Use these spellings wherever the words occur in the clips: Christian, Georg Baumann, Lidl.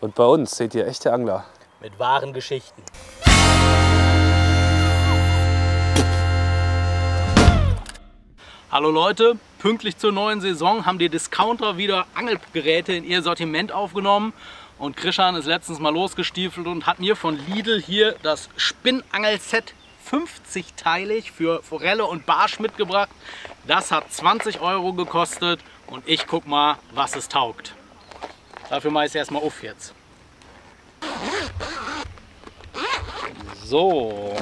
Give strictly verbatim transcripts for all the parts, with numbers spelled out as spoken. Und bei uns seht ihr echte Angler. Mit wahren Geschichten. Hallo Leute, pünktlich zur neuen Saison haben die Discounter wieder Angelgeräte in ihr Sortiment aufgenommen. Und Christian ist letztens mal losgestiefelt und hat mir von Lidl hier das Spinnangelset fünfzigteilig für Forelle und Barsch mitgebracht. Das hat zwanzig Euro gekostet und ich guck mal, was es taugt. Dafür mache ich es erstmal auf jetzt. So,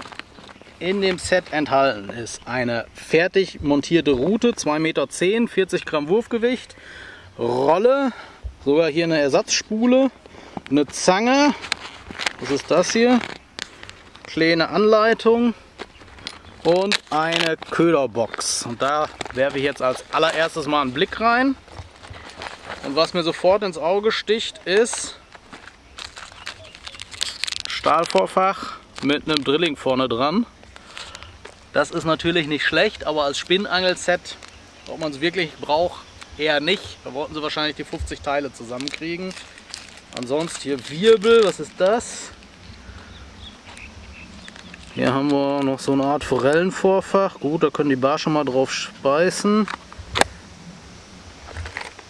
in dem Set enthalten ist eine fertig montierte Rute, zwei Meter zehn, vierzig Gramm Wurfgewicht, Rolle, sogar hier eine Ersatzspule, eine Zange, was ist das hier? Kleine Anleitung und eine Köderbox. Und da werfe ich jetzt als allererstes mal einen Blick rein. Und was mir sofort ins Auge sticht, ist Stahlvorfach mit einem Drilling vorne dran. Das ist natürlich nicht schlecht, aber als Spinnangelset, ob man es wirklich braucht, eher nicht. Da wollten sie wahrscheinlich die fünfzig Teile zusammenkriegen. Ansonsten hier Wirbel, was ist das? Hier haben wir noch so eine Art Forellenvorfach. Gut, da können die Barsche mal drauf speisen.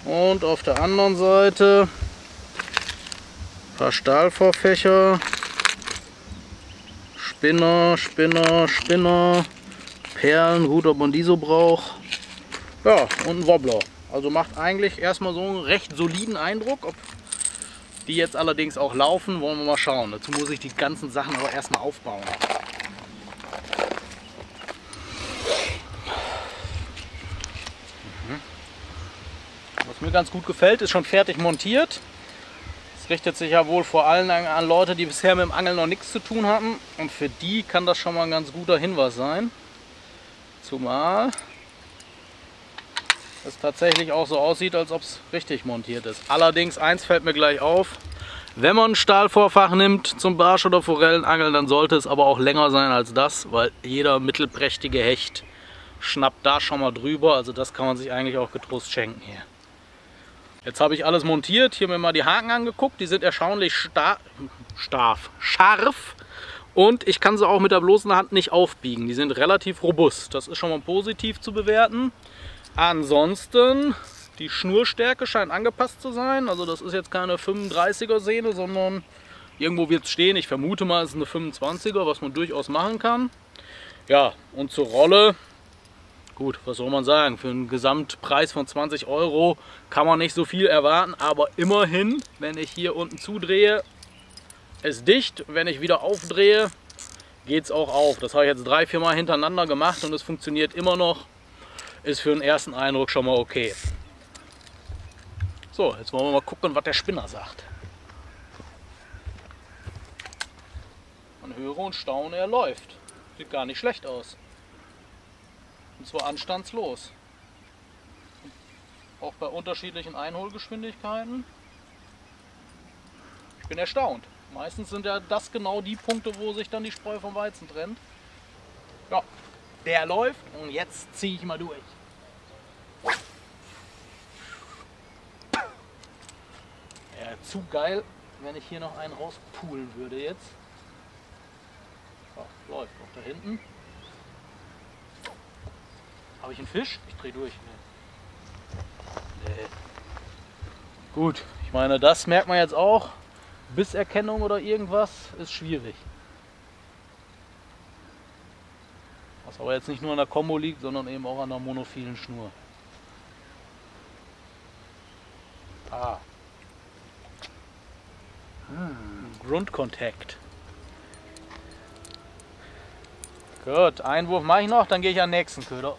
Und auf der anderen Seite ein paar Stahlvorfächer. Spinner, Spinner, Spinner. Perlen, gut, ob man die so braucht. Ja, und ein Wobbler. Also macht eigentlich erstmal so einen recht soliden Eindruck. Ob die jetzt allerdings auch laufen, wollen wir mal schauen. Dazu muss ich die ganzen Sachen aber erstmal aufbauen. Was mir ganz gut gefällt, ist schon fertig montiert. Das richtet sich ja wohl vor allen Dingen an Leute, die bisher mit dem Angeln noch nichts zu tun hatten. Und für die kann das schon mal ein ganz guter Hinweis sein. Zumal es tatsächlich auch so aussieht, als ob es richtig montiert ist. Allerdings, eins fällt mir gleich auf. Wenn man ein Stahlvorfach nimmt zum Barsch- oder Forellenangeln, dann sollte es aber auch länger sein als das, weil jeder mittelprächtige Hecht schnappt da schon mal drüber. Also das kann man sich eigentlich auch getrost schenken hier. Jetzt habe ich alles montiert, hier mir mal die Haken angeguckt, die sind erstaunlich sta starf, scharf und ich kann sie auch mit der bloßen Hand nicht aufbiegen. Die sind relativ robust, das ist schon mal positiv zu bewerten. Ansonsten, die Schnurstärke scheint angepasst zu sein, also das ist jetzt keine fünfunddreißiger Sehne, sondern irgendwo wird es stehen. Ich vermute mal, es ist eine fünfundzwanziger, was man durchaus machen kann. Ja, und zur Rolle. Gut, was soll man sagen, für einen Gesamtpreis von zwanzig Euro kann man nicht so viel erwarten, aber immerhin, wenn ich hier unten zudrehe, ist dicht. Wenn ich wieder aufdrehe, geht es auch auf. Das habe ich jetzt drei, vier Mal hintereinander gemacht und es funktioniert immer noch. Ist für den ersten Eindruck schon mal okay. So, jetzt wollen wir mal gucken, was der Spinner sagt. Man höre und staune, er läuft. Sieht gar nicht schlecht aus. Und zwar anstandslos. Auch bei unterschiedlichen Einholgeschwindigkeiten. Ich bin erstaunt. Meistens sind ja das genau die Punkte, wo sich dann die Spreu vom Weizen trennt. Ja, der läuft und jetzt ziehe ich mal durch. Ja, zu geil, wenn ich hier noch einen rauspulen würde jetzt. Ja, läuft noch da hinten. Habe ich einen Fisch? Ich drehe durch. Nee. Nee. Gut, ich meine, das merkt man jetzt auch. Bisserkennung oder irgendwas ist schwierig. Was aber jetzt nicht nur an der Kombo liegt, sondern eben auch an der monophilen Schnur. Ah. Hm. Grundkontakt. Gut, Einwurf mache ich noch, dann gehe ich an den nächsten Köder.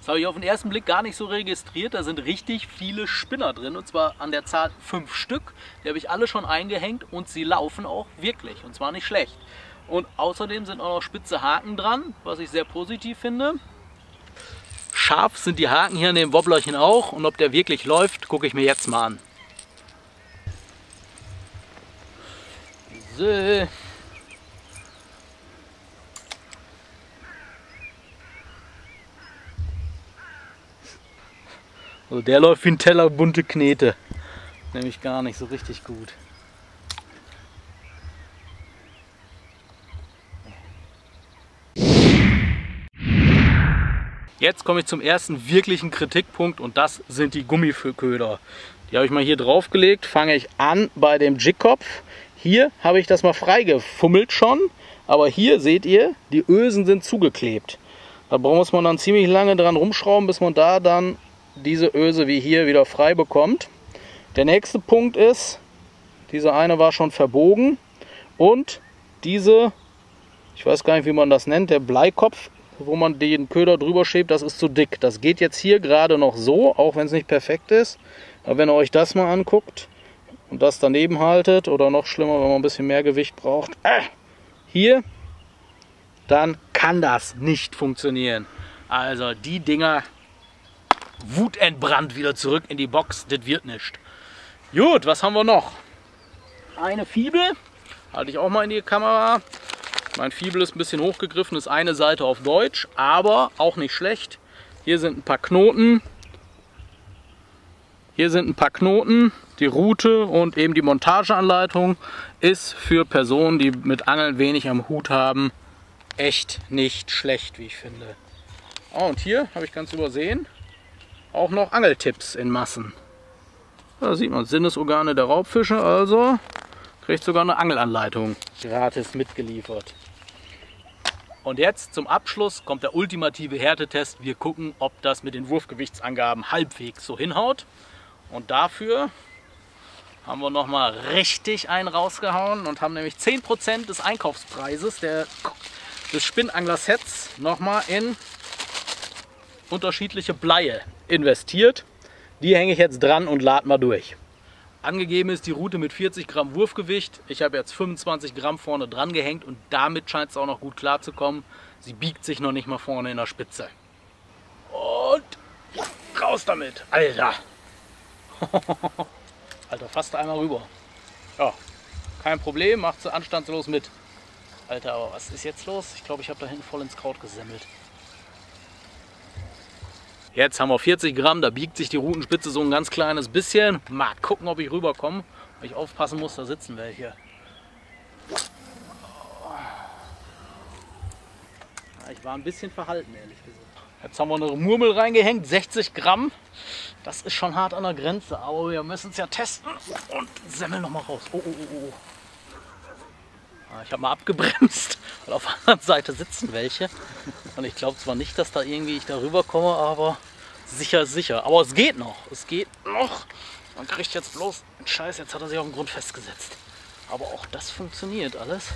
Das habe ich auf den ersten Blick gar nicht so registriert. Da sind richtig viele Spinner drin und zwar an der Zahl fünf Stück. Die habe ich alle schon eingehängt und sie laufen auch wirklich und zwar nicht schlecht. Und außerdem sind auch noch spitze Haken dran, was ich sehr positiv finde. Scharf sind die Haken hier an dem Wobblerchen auch und ob der wirklich läuft, gucke ich mir jetzt mal an. So. Also der läuft wie ein Teller bunte Knete. Nämlich gar nicht so richtig gut. Jetzt komme ich zum ersten wirklichen Kritikpunkt und das sind die Gummiköder. Die habe ich mal hier draufgelegt, fange ich an bei dem Jigkopf. Hier habe ich das mal freigefummelt schon, aber hier seht ihr, die Ösen sind zugeklebt. Da muss man dann ziemlich lange dran rumschrauben, bis man da dann diese Öse wie hier wieder frei bekommt. Der nächste Punkt ist, diese eine war schon verbogen und diese, ich weiß gar nicht, wie man das nennt, der Bleikopf, wo man den Köder drüber schiebt, das ist zu dick. Das geht jetzt hier gerade noch so, auch wenn es nicht perfekt ist. Aber wenn ihr euch das mal anguckt und das daneben haltet, oder noch schlimmer, wenn man ein bisschen mehr Gewicht braucht, äh, hier, dann kann das nicht funktionieren. Also die Dinger wutentbrannt wieder zurück in die Box, das wird nicht. Gut, was haben wir noch? Eine Fibel, halte ich auch mal in die Kamera. Mein Fibel ist ein bisschen hochgegriffen, ist eine Seite auf Deutsch, aber auch nicht schlecht. Hier sind ein paar Knoten. Hier sind ein paar Knoten. Die Rute und eben die Montageanleitung ist für Personen, die mit Angeln wenig am Hut haben, echt nicht schlecht, wie ich finde. Oh, und hier habe ich ganz übersehen auch noch Angeltipps in Massen. Da sieht man Sinnesorgane der Raubfische, also kriegt sogar eine Angelanleitung gratis mitgeliefert. Und jetzt zum Abschluss kommt der ultimative Härtetest. Wir gucken, ob das mit den Wurfgewichtsangaben halbwegs so hinhaut. Und dafür haben wir nochmal richtig einen rausgehauen und haben nämlich zehn Prozent des Einkaufspreises der, des Spinnangler-Sets nochmal in unterschiedliche Bleie investiert. Die hänge ich jetzt dran und lad mal durch. Angegeben ist die Rute mit vierzig Gramm Wurfgewicht. Ich habe jetzt fünfundzwanzig Gramm vorne dran gehängt und damit scheint es auch noch gut klar zu kommen. Sie biegt sich noch nicht mal vorne in der Spitze. Und raus damit, Alter! Alter, fast einmal rüber. Ja, kein Problem, macht sie anstandslos mit. Alter, aber was ist jetzt los? Ich glaube, ich habe da hinten voll ins Kraut gesemmelt. Jetzt haben wir vierzig Gramm, da biegt sich die Rutenspitze so ein ganz kleines bisschen. Mal gucken, ob ich rüberkomme. Wenn ich aufpassen muss, da sitzen welche. Ich war ein bisschen verhalten, ehrlich gesagt. Jetzt haben wir eine Murmel reingehängt, sechzig Gramm. Das ist schon hart an der Grenze, aber wir müssen es ja testen. Und semmeln nochmal raus. Oh, oh, oh, oh. Ich habe mal abgebremst, weil auf der anderen Seite sitzen welche. Und ich glaube zwar nicht, dass da irgendwie ich da rüberkomme, aber sicher, sicher. Aber es geht noch, es geht noch. Man kriegt jetzt bloß einen Scheiß, jetzt hat er sich auf den Grund festgesetzt. Aber auch das funktioniert alles.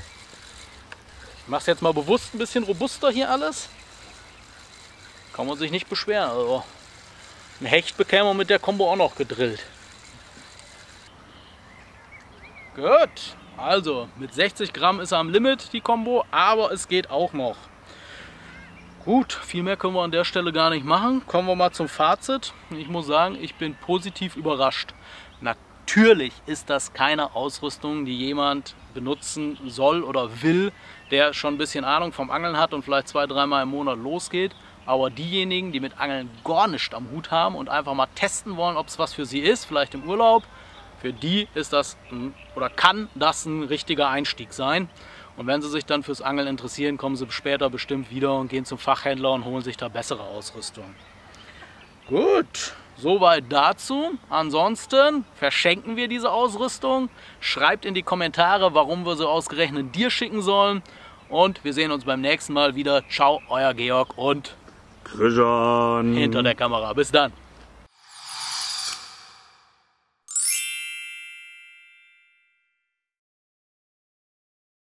Ich mache es jetzt mal bewusst ein bisschen robuster hier alles. Kann man sich nicht beschweren. Also ein Hecht bekäme man mit der Kombo auch noch gedrillt. Gut, also mit sechzig Gramm ist er am Limit, die Kombo, aber es geht auch noch. Gut, viel mehr können wir an der Stelle gar nicht machen. Kommen wir mal zum Fazit. Ich muss sagen, ich bin positiv überrascht. Natürlich ist das keine Ausrüstung, die jemand benutzen soll oder will, der schon ein bisschen Ahnung vom Angeln hat und vielleicht zwei, dreimal im Monat losgeht. Aber diejenigen, die mit Angeln gar nichts am Hut haben und einfach mal testen wollen, ob es was für sie ist, vielleicht im Urlaub, für die ist das oder kann das ein richtiger Einstieg sein. Und wenn sie sich dann fürs Angeln interessieren, kommen sie später bestimmt wieder und gehen zum Fachhändler und holen sich da bessere Ausrüstung. Gut, soweit dazu. Ansonsten verschenken wir diese Ausrüstung. Schreibt in die Kommentare, warum wir sie ausgerechnet dir schicken sollen. Und wir sehen uns beim nächsten Mal wieder. Ciao, euer Georg und Christian hinter der Kamera. Bis dann.